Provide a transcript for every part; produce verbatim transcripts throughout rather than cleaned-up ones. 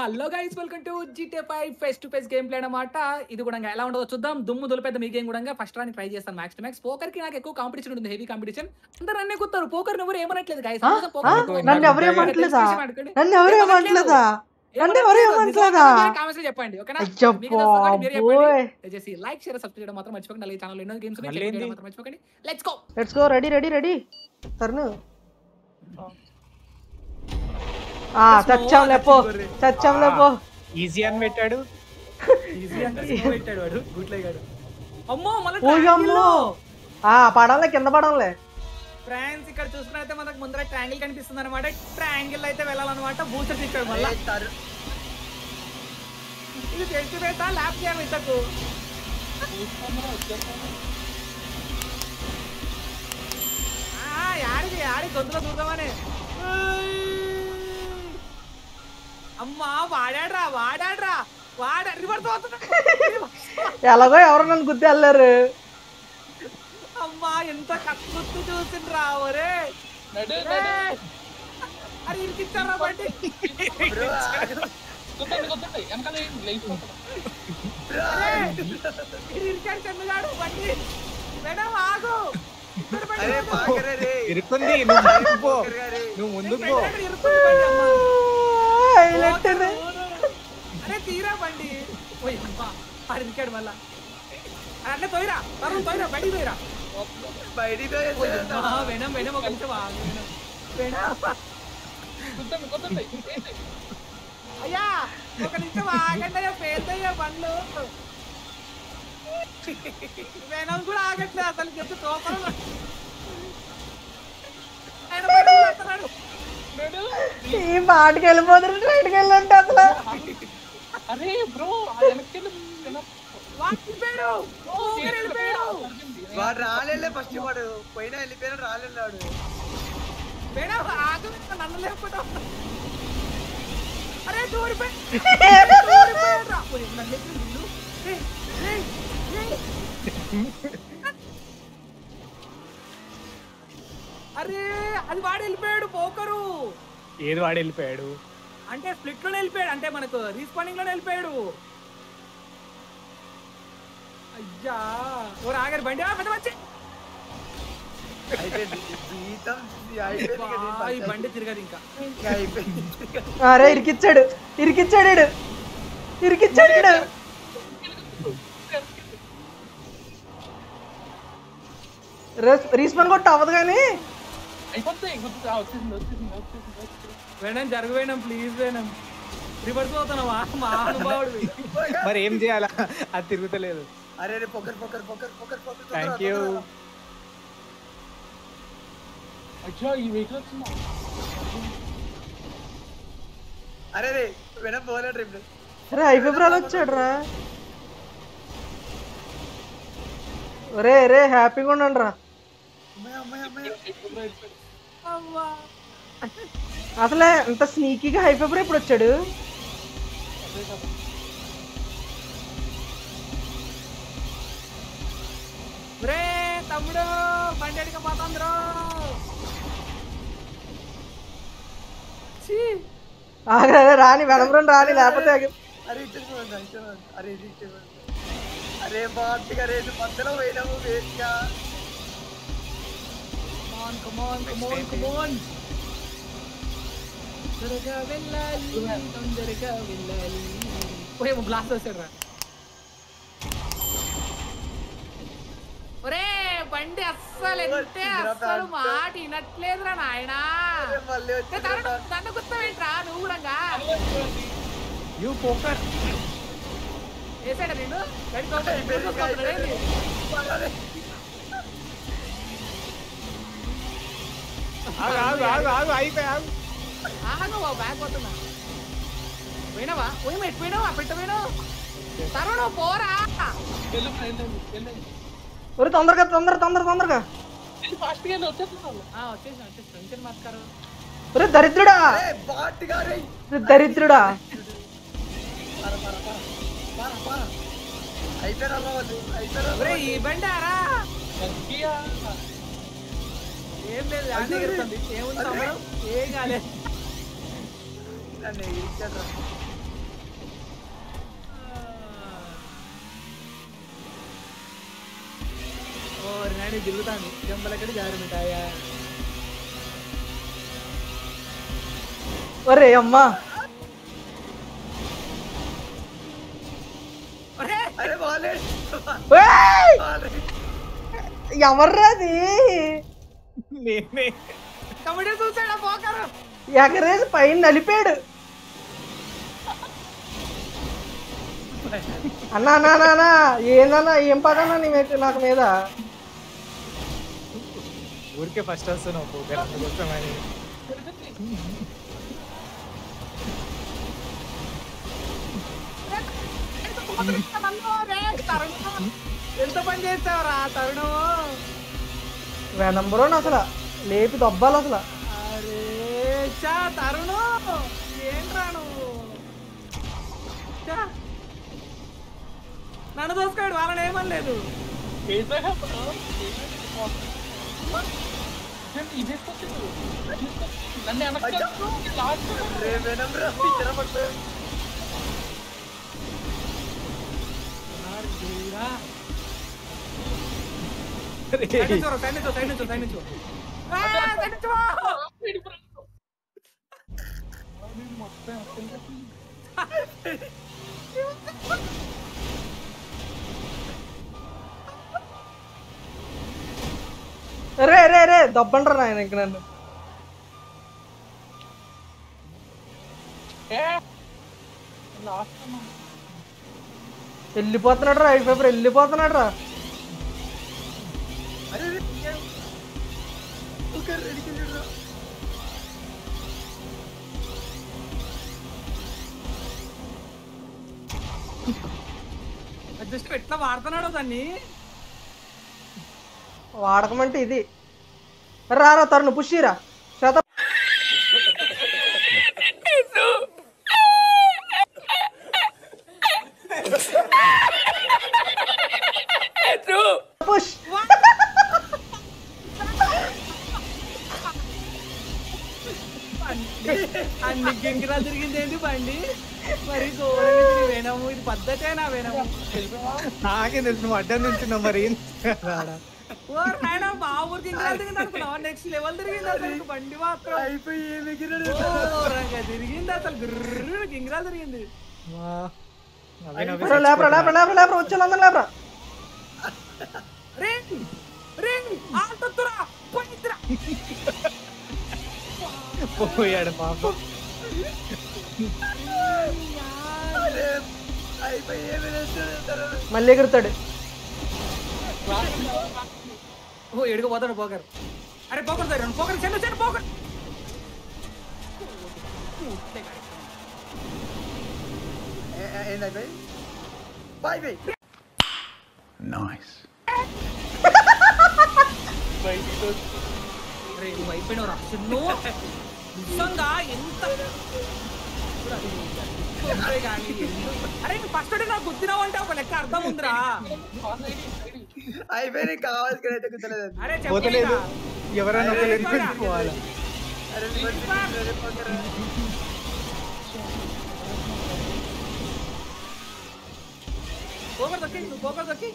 Hello guys welcome to GTA five face to face game play అన్నమాట. ఇది కూడా ఎలా ఉండదో చూద్దాం. దుమ్ము దులిపేద్ద మీ గేమ్ కూడా ఫస్ట్ రాని ట్రై చేస్తాను. మ్యాక్స్ టు మ్యాక్స్ పోకర్ కి నాకు ఎక్కువ కాంపిటీషన్ ఉంటుంది, హెవీ కాంపిటీషన్. అందరూ నన్నే కొడతారు. పోకర్ ని ఎవరు ఏమనట్లేదు గైస్, నన్ను ఎవరు ఏమనట్లేదా నన్ను ఎవరు ఏమనట్లేదా నన్ను ఎవరు ఏమనట్లేదా కామెంట్స్ లో చెప్పండి ఓకేనా. మీకు నచ్చితే మీరు చెప్పండి, చేసి లైక్ షేర్ సబ్స్క్రైబ్ చేయడం మాత్రం మర్చిపోకండి. అలాగే ఛానల్ లో ఎన్నో గేమ్స్ ఉన్నాయి, చెక్ చేయడం మాత్రం మర్చిపోకండి. Let's go let's go ready ready ready తర్ను ఆ చచ్చం లేపో చచ్చం లేపో ఈజీ అని పెట్టాడు ఈజీ అంటే స్లో పెట్టాడు వాడు గుట్లేగాడు. అమ్మో మళ్ళీ ఓయమ్మో ఆ పడాలే కింద పడాలే. ఫ్రెండ్స్ ఇక్కడ చూస్తున్నట్లయితే మనకు ముందర ట్రయాంగిల్ కనిపిస్తుంది అన్నమాట. ట్రయాంగిల్ అయితే వెళ్ళాలన్నమాట. బూస్టర్ తీస్తాడు మళ్ళీ తారు. ఇది టెస్ట్ బేటా లాప్ చేయను ఇతకు ఆ యాడి యాడి కొందల దూరమనే. అమ్మా వాడాడ్రా వాడాడ్రా వాడా రివర్స్ అవుతున్నాడు. ఎలాగో ఎవరు నన్ను గుద్ది వెళ్ళారు. అమ్మా ఎంత కత్తుత్తు చూసిండ్రా ఒరే. అరే ఇరికిచ్చారా బట్టి ఇరికాడు చెందుగాడు బండి. మేడం ఆగు ఇరుకుంది నువ్వు ముందుకు. అరే తీరా బండి అడికాడు మళ్ళా. అరే తోయిరా తోయిరా బయట తోయిరా బయట వెనం వెనం ఒక నిమిషం అయ్యా ఒక నిమిషం ఆగండి. పేదయ్యా బండ్లు వెనం కూడా ఆగట్లే అసలు. చెప్తే తోపరం ఈ మాటకి వెళ్ళిపోతారు రైట్కి వెళ్ళంటే అసలు. అరే బ్రో వాడు రాలే ఫస్ట్ వాడు పైన వెళ్ళిపోయాడు రాలేడు. అరే అరే అది వాడు వెళ్ళిపోయాడు. పోకరు ఏది వాడు వెళ్ళిపోయాడు అంటే స్ప్లిట్ లోనే వెళ్ళిపోయాడు అంటే మనకు రీస్పానింగ్ లోనే వెళ్ళిపోయాడు. అయ్యా ఓ ఆగరు బండి పెద్ద వచ్చి బండి తిరగదు ఇంకా. అరే ఇరికిచ్చాడు ఇరికిచ్చాడు ఇరికిచ్చాడు. రీస్పాన్ కొట్ట అవ్వదు కానీ వేణం జరుగు వేణం ప్లీజ్ వేణం రివర్స్ అవుతున్నావా మా అనుభవుడివి. మరి ఏం చేయాలా అది తిరుగుతలేదు. అరే అరే పొక్కర్ పొక్కర్ పొక్కర్ పొక్కర్ పొక్కర్ థ్యాంక్ యూ. అచ్చా ఈ వెహికల్ వచ్చిందా. అరే రే వేణం పోలే ట్రిప్. అరే ఐఫిబ్రాల్ వచ్చాడు రా. ఒరే రే హ్యాపీగా ఉండండి రా. అసలే అంత స్నీకీగా హైపర్ ఎప్పుడు వచ్చాడు. తమ్ముడు బండి అడిగి పోతాంద్రో. రాని వెనమరం రాని లేకపోతే అరే అరే అరే బాగా రేపు మధ్యలో పోయినాము వేస్ట్గా. Come on, come on, come on. Teraga velali, teraga velali. Oye, mo blast se ra. Ore, bande assal ente assalu maati natledra naayana. Te taru nannu gutta ventra nu uranga. You poker. Esada nenu, gadi poker poker. ఆగు ఆగు ఆగు ఆగు అయిపోయా ఆగు బాబు bag పోతున్నా. పోయినావా పోయి ఎటు పోయినావు ఆ పెట్ట పోయినావు తరుణ్ పోరా తొందరగా తొందర తొందర తొందరగా వచ్చేస్తున్నా. దరిద్రుడా దరిద్రుడా ఈ బండారా ఏం లేదు ఏముంది సంబరం ఏం కాలేదు. Dani Dilutani, Jambalaka Jarmitaya. Ore Amma. Ore wallet. Hey! Yamaradi. Nee nee. Comedy suicide appo karu. Yakare spine nalipedu. Anna na na na. Yenana em padana ni metu naaku meda. Urke first person appo gara kostamani. Enta pani chesavara tarunu venambro nasala lepi dobbala asala are cha tarunu em raanu cha nanu doskadu varane em anledu esava hem ide potu nanne anakka last re venambro pichara pattu Hey, hey, hey, hey, hey, hey, hey, hey, hey, hey, hey, hey, hey, Illi pothunadra I paper illi pothunadra Are okay ready kundra Adjust petla vaartanadu danni vaadakamante idi ra ra tarnu pushira shata Push! And the Gingra didn't do Bundy. But it's over Venom with Patatana Venom. I can just not done into the Marine. What kind of power can I think of next level? There is a Bundiva. I feel like it is a Labra, Labra, Labra, Labra, Chalana Labra. Ring, ring, Altatura, Poitra. Oh, yeah, Papa. I pay evidence. My leg third. Oh, you go other poker. I poker there and poker, send a set poker. Bye, bye. Nice. Bye, dude. Hey, wipe it or action no. Sanga, enta. Hey, gani. Arey, first day na gudina vanta apne karda mundra. I very kawas kare the gudle. Arey, bottle. Yavara na bottle report koala. Arey, report. Poker the king, poker the king.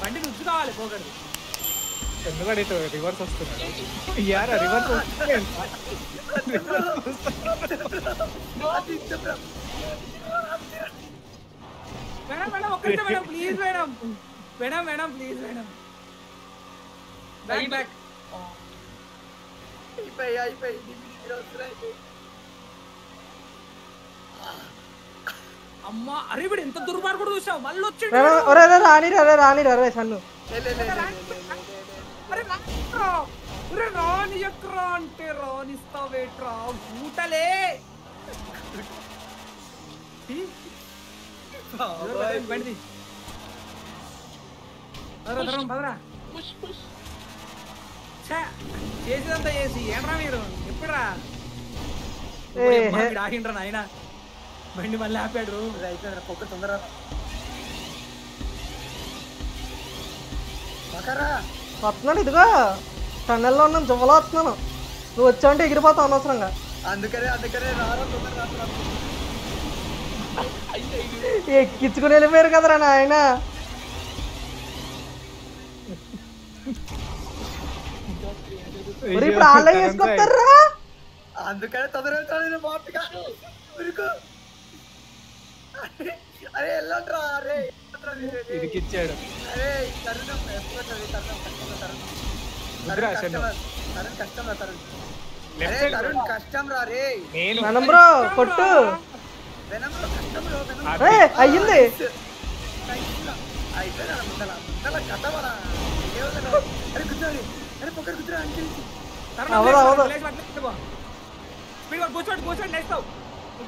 Bandi nunchu kavali poker. Enduka dito reverse vastunadu. Yaar reverse vastunadu. Not into bro. Madam, madam, okkarite madam, please madam. Madam, madam, please madam. Back back. Hey, pay, hey, pay. అమ్మ అరేవిడ ఎంత దుర్మార్గుడు చూసావు మళ్ళీ వచ్చేడు ఒరే ఒరే రాని రే రాని రే సన్ను అరే నాట్రా ఒరే రాని ఎక్రాంటే రానిస్తా వేట్రా ఊటలే బండి అరే దరం పదరా పుష్ పుష్ చా చేసినంత చేసి ఏంట్రా మీరు ఎప్పుడురా ఏ మాకి ఆగిండ్రా నాయనా బండి మళ్ళీ ఆపాడు రైతు పొక్క తొందర వస్తున్నాడు ఇదిగో టన్నెల్లో ఉన్నాం జువ్వలో వస్తున్నాను నువ్వు వచ్చావంటే ఎగిరిపోతావు అనవసరంగా అందుకనే అందుకనే ఎక్కించుకుని వెళ్ళిపోయారు కదరా నాయన మరి ఇప్పుడు ఆలే చేసుకుంటారా అందుకనే తొందరగా నేను మార్ట్ కాదు ఇరుకు అరే ఎల్లంట్రా అరే ఇరికిచ్చాడు అరే కరుణం ఎప్పుడది కరుణం కరుణం కరుణం కష్టం రా కరుణం కరుణం కష్టం రా రే మనం బ్రో కొట్టు మనం కష్టం బ్రో అరే అయ్యింది ఐతేన ముందల ముందల కట్టవరా ఏవదను అరే గుద్దాలి అరే పొక్కర్ గుద్దురా అంకిల్ కరుణం ప్లేస్ పట్టుకో బా స్పీడ్ గా పోచోట్ పోచోట్ నైస్తావ్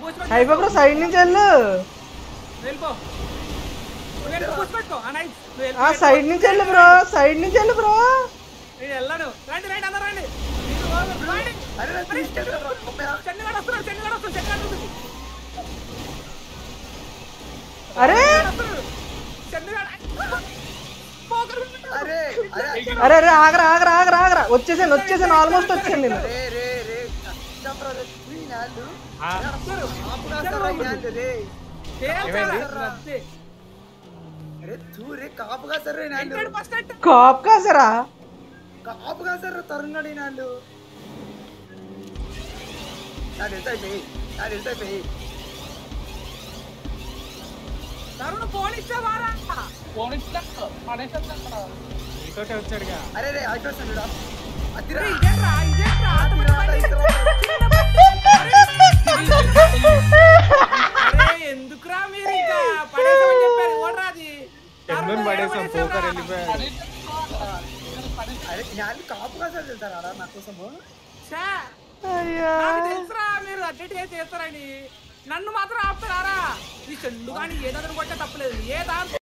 పోచోట్ హై బ్రో సైడ్ నుంచి వెళ్ళు వెళ్ళు సైడ్ నుంచి వెళ్ళు బ్రో సైడ్ నుంచి వెళ్ళు బ్రో నేను వెళ్ళాను రండి రైట్ అందరూ రండి అరే అరే అరే ఆగరా ఆగరా ఆగరా ఆగరా వచ్చేసాను వచ్చేసాను ఆల్మోస్ట్ వచ్చాను నేను కాప్ కాసరా కాప్ కాసరా తరుణడి నాళ్ళు అది ఎల్తై అది ఎల్తై తరుణ పోలీస్ వారా పోలీస్ లక్క పడేసంటా ఇటోటే వచ్చాడుగా అరే రే ఆటోసండుడా అదిరా ఇదేరా ఇదేరా అరే ఎందుకురా మీరు ఇంకా పడేసమని చెప్పారు ఓడరాది ఎన్నన్ పడేసం పోకర్ ఎలిపే అరే నాలి కాపు కాసరా తెలుసారా నా కోసము చా అయ్యా తెలుసరా మీరు అడ్డట్ చేస్తారని నన్ను మాత్రం ఆపుతారా ఈ చెండు గాని ఏదదను కొట్ట తప్పలేదు ఏ దాని